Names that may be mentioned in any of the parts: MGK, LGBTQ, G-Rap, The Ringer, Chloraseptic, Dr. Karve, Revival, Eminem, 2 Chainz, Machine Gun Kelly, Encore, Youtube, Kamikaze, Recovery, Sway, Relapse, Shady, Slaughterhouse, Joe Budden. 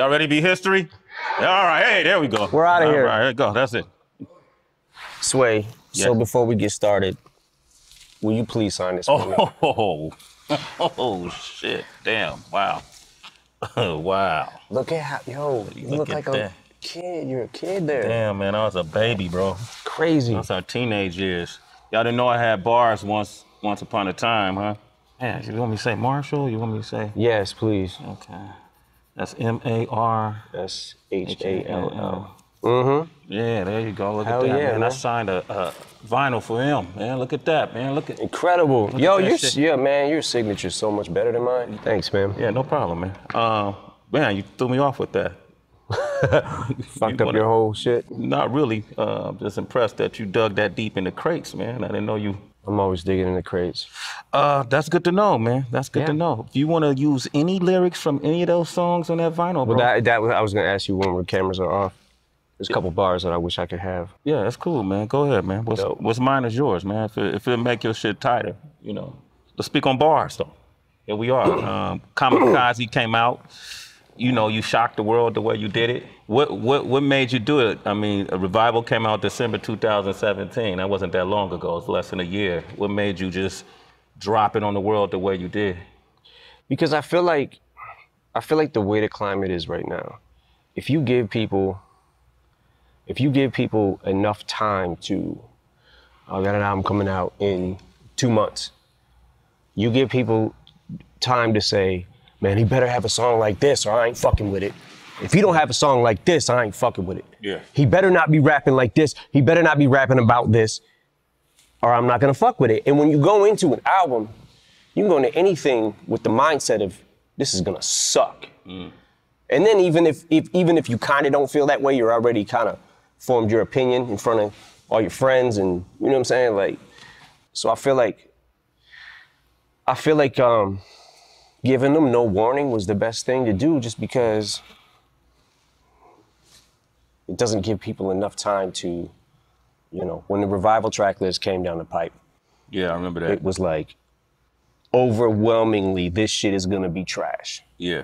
Y'all ready to be history? All right, hey, there we go. We're out of here. All right, there go, that's it. Sway, yes. So before we get started, will you please sign this? Oh, shit, damn, wow. Wow. Look at how, yo, you look like a kid. You're a kid there. Damn, man, I was a baby, bro. Crazy. That's our teenage years. Y'all didn't know I had bars once upon a time, huh? Man, you want me to say Marshall? You want me to say? Yes, please. Okay. That's M-A-R-S-H-A-L-L. Mm-hmm. Yeah, there you go. Look at that, man. I signed a vinyl for him, man. Look at that, man. Look at incredible. Yo, your signature's so much better than mine. Thanks, man. Yeah, no problem, man. Man, you threw me off with that. Fucked up your whole shit? Not really. I'm just impressed that you dug that deep in the crates, man. I didn't know you. I'm always digging in the crates. That's good to know, man. That's good to know. If you want to use any lyrics from any of those songs on that vinyl, bro. Well, I was going to ask you when cameras are off. There's a couple bars that I wish I could have. Yeah, that's cool, man. Go ahead, man. What's mine is yours, man. If it make your shit tighter, you know. Let's speak on bars, though. Here we are. Kamikaze came out. You know, you shocked the world the way you did it. What made you do it? I mean, Revival came out December 2017. That wasn't that long ago. It's less than a year. What made you just drop it on the world the way you did? Because I feel like the way the climate is right now, if you give people enough time to, I got an album coming out in 2 months. You give people time to say, man, he better have a song like this or I ain't fucking with it. If he don't have a song like this, I ain't fucking with it. Yeah. He better not be rapping like this. He better not be rapping about this or I'm not gonna fuck with it. And when you go into an album, you can go into anything with the mindset of this is gonna suck. Mm. And then even if you kind of don't feel that way, you're already kind of formed your opinion in front of all your friends and you know what I'm saying? Like, so I feel like giving them no warning was the best thing to do just because it doesn't give people enough time to, you know, when the Revival track list came down the pipe. Yeah, I remember that. It was like, overwhelmingly, this shit is gonna be trash. Yeah.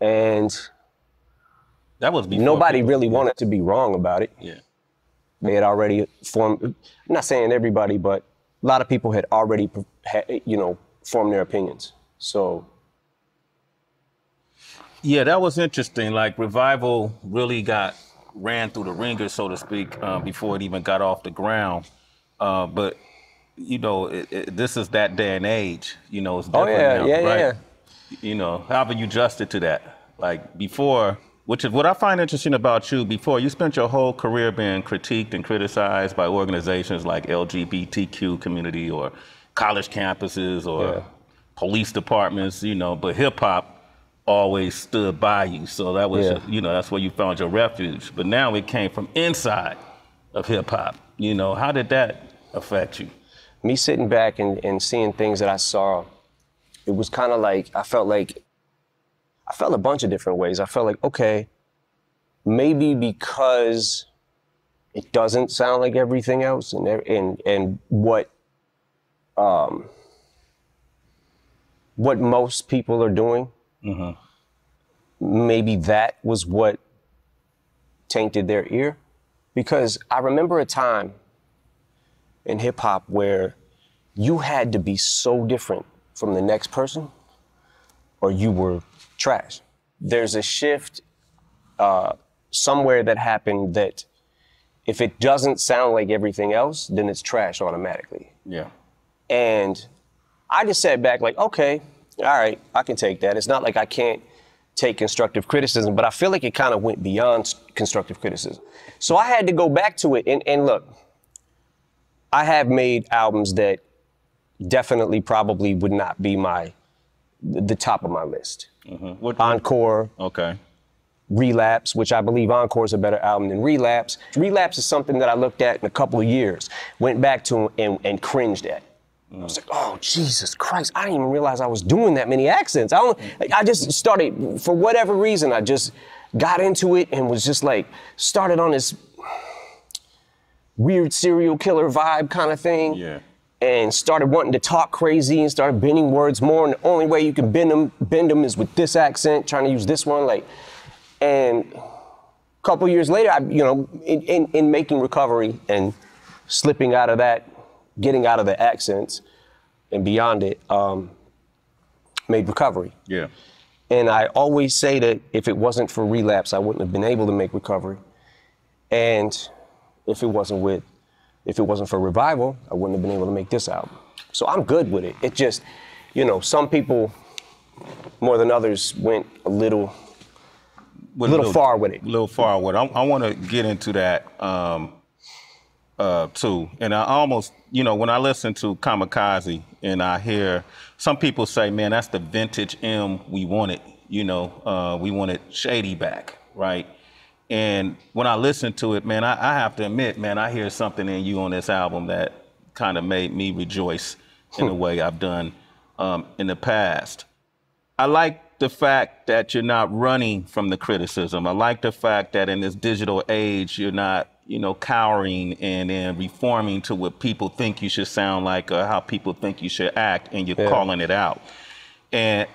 And that was nobody really wanted to be wrong about it. Yeah. They had already formed, I'm not saying everybody, but a lot of people had already, you know, formed their opinions. So. Yeah, that was interesting. Like Revival really ran through the ringer, so to speak, before it even got off the ground. But, you know, this is that day and age, you know, it's different now, right? Yeah. You know, how have you adjusted to that? Like before, which is what I find interesting about you, before you spent your whole career being critiqued and criticized by organizations like LGBTQ community or college campuses or police departments, you know, but hip hop always stood by you. So that was, you know, that's where you found your refuge. But now it came from inside of hip hop. You know, how did that affect you? Me sitting back and seeing things that I saw, it was kind of like, I felt a bunch of different ways. I felt like, okay, maybe because it doesn't sound like everything else and what most people are doing, maybe that was what tainted their ear. Because I remember a time in hip hop where you had to be so different from the next person or you were trash. There's a shift somewhere that happened that if it doesn't sound like everything else, then it's trash automatically. Yeah. And I just sat back like, okay, all right, I can take that. It's not like I can't take constructive criticism, but I feel like it kind of went beyond constructive criticism. So I had to go back to it and look, I have made albums that definitely probably would not be the top of my list. Mm-hmm. Encore. Okay. Relapse, which I believe Encore is a better album than Relapse. Relapse is something that I looked at in a couple of years, went back to and cringed at. I was like, oh, Jesus Christ, I didn't even realize I was doing that many accents. I just started, for whatever reason, I just got into it and was just like, started on this weird serial killer vibe kind of thing. Yeah. And started wanting to talk crazy and started bending words more. And the only way you can bend them is with this accent, trying to use this one. Like, And a couple years later, in making Recovery and slipping out of that, getting out of the accents and beyond it, made Recovery. Yeah. And I always say that if it wasn't for Relapse, I wouldn't have been able to make Recovery. And if it wasn't for Revival, I wouldn't have been able to make this album. So I'm good with it. It just, some people more than others went a little far with it. A little far with it. I want to get into that too. And I almost, when I listen to Kamikaze and I hear some people say, man, that's the vintage M we wanted. We wanted Shady back, right? And when I listen to it, man, I have to admit, man, I hear something in you on this album that kind of made me rejoice in the way I've done in the past. I like the fact that you're not running from the criticism. I like the fact that in this digital age, you're not, cowering and reforming to what people think you should sound like or how people think you should act, and you're calling it out. And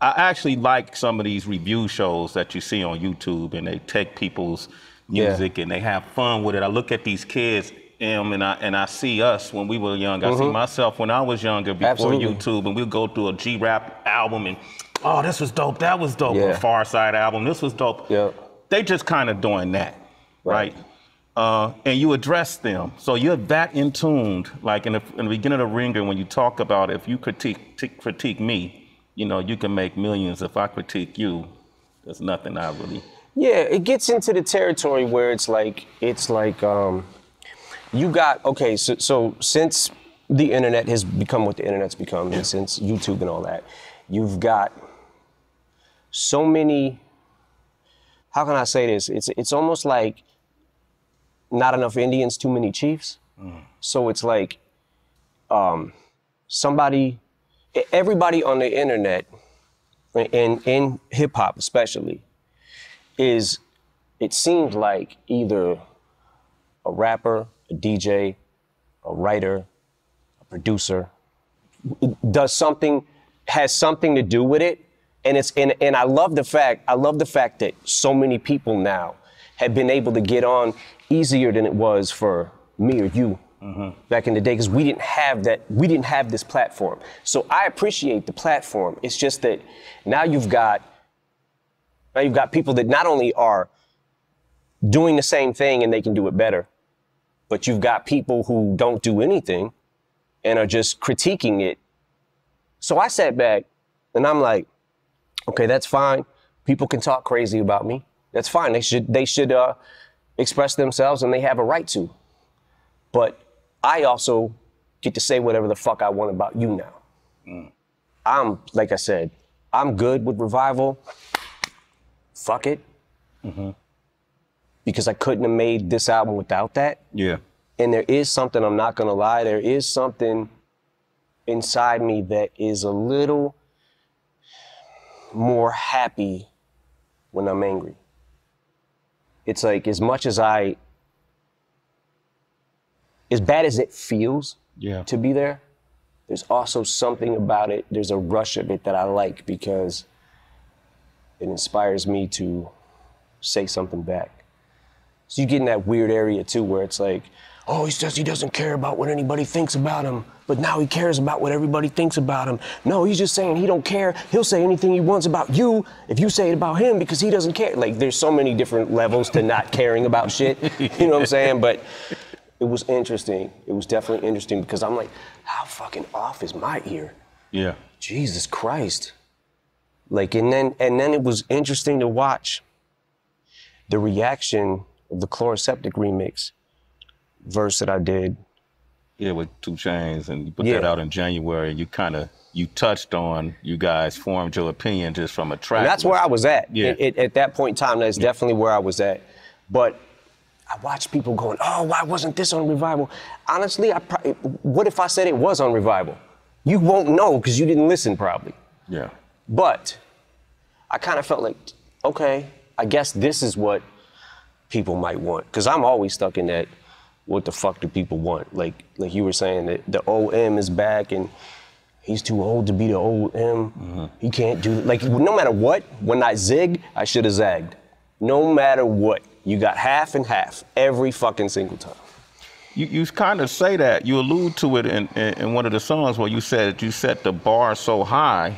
I actually like some of these review shows that you see on YouTube, and they take people's music and they have fun with it. I look at these kids, and I see us when we were young. I see myself when I was younger before YouTube, and we'd go through a G-Rap album and, oh, this was dope, that was dope. Yeah. A Far Side album, this was dope. Yeah. They just kind of doing that, right? And you address them. So you're that in tuned. Like in the beginning of The Ringer, when you talk about if you critique me, you can make millions. If I critique you, there's nothing I really. Yeah, it gets into the territory where it's like you got, okay, so since the internet has become what the internet's become, and since YouTube and all that, you've got so many, how can I say this? It's almost like not enough Indians, too many chiefs. Mm. So it's like everybody on the internet, and in hip hop especially, it seems like either a rapper, a DJ, a writer, a producer, has something to do with it. And I love the fact, that so many people now have been able to get on easier than it was for me or you. Mm-hmm. Back in the day, because we didn't have this platform. So I appreciate the platform. It's just that now you've got people that not only are doing the same thing and they can do it better, but you've got people who don't do anything and are just critiquing it. So I sat back and I'm like, okay, that's fine. People can talk crazy about me. That's fine. They should express themselves, and they have a right to. But I also get to say whatever the fuck I want about you now. Mm. Like I said, I'm good with Revival. Fuck it. Mm-hmm. Because I couldn't have made this album without that. Yeah. And there is something, I'm not gonna lie, there is something inside me that is a little more happy when I'm angry. It's like, as much as as bad as it feels to be there, there's also something about it, there's a rush of it that I like, because it inspires me to say something back. So you get in that weird area too, where it's like, oh, he says he doesn't care about what anybody thinks about him, but now he cares about what everybody thinks about him. No, he's just saying he don't care. He'll say anything he wants about you if you say it about him, because he doesn't care. Like, there's so many different levels to not caring about shit, you know what I'm saying? But it was interesting. It was definitely interesting, because I'm like, how fucking off is my ear? Yeah. Jesus Christ. Like, and then it was interesting to watch the reaction of the Chloraseptic remix verse that I did. Yeah, with 2 Chainz, and you put that out in January, and you kind of, you touched on, you guys formed your opinion just from a track. And that's where I was at. Yeah. At that point in time, that's definitely where I was at. But I watched people going, oh, why wasn't this on Revival? Honestly, what if I said it was on Revival? You won't know, because you didn't listen probably. Yeah. But I kind of felt like, okay, I guess this is what people might want. Because I'm always stuck in that, what the fuck do people want? Like you were saying, that the old M is back, and he's too old to be the old M. Mm-hmm. He can't do, like, no matter what, when I zig, I should have zagged. no matter what. You got half and half every fucking single time. You kind of say that, you allude to it in one of the songs where you said you set the bar so high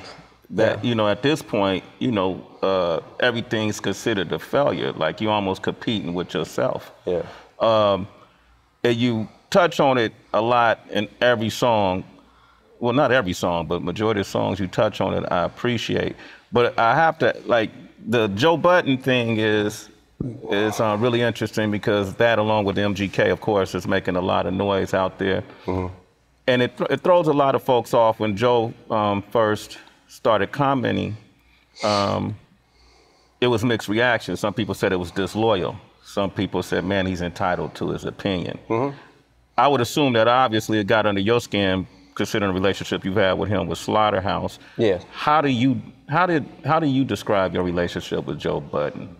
that, yeah, you know, at this point, you know, everything's considered a failure. Like you're almost competing with yourself. Yeah. And you touch on it a lot in every song. Well, not every song, but majority of songs you touch on it, I appreciate. But I have to, like, the Joe Budden thing is really interesting because that, along with MGK, of course, is making a lot of noise out there. Mm-hmm. And it throws a lot of folks off. When Joe first started commenting, it was mixed reactions. Some people said it was disloyal. Some people said, man, he's entitled to his opinion. Mm-hmm. I would assume that obviously it got under your skin, considering the relationship you've had with him with Slaughterhouse. Yeah. How do you describe your relationship with Joe Budden?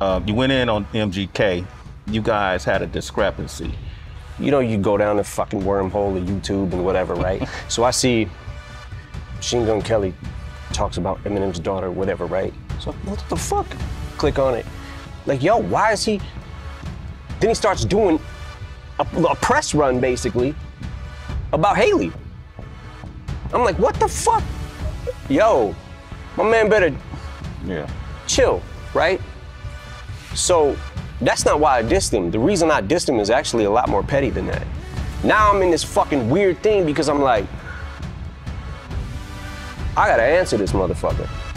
You went in on MGK. You guys had a discrepancy. You know, you go down the fucking wormhole of YouTube and whatever, right? So I see Machine Gun Kelly talks about Eminem's daughter, whatever, right? So what the fuck? Click on it. Like, yo, why is he? Then he starts doing a press run, basically, about Haley. I'm like, what the fuck? Yo, my man better chill, right? So that's not why I dissed him. The reason I dissed him is actually a lot more petty than that. Now I'm in this fucking weird thing because I'm like, I gotta answer this motherfucker.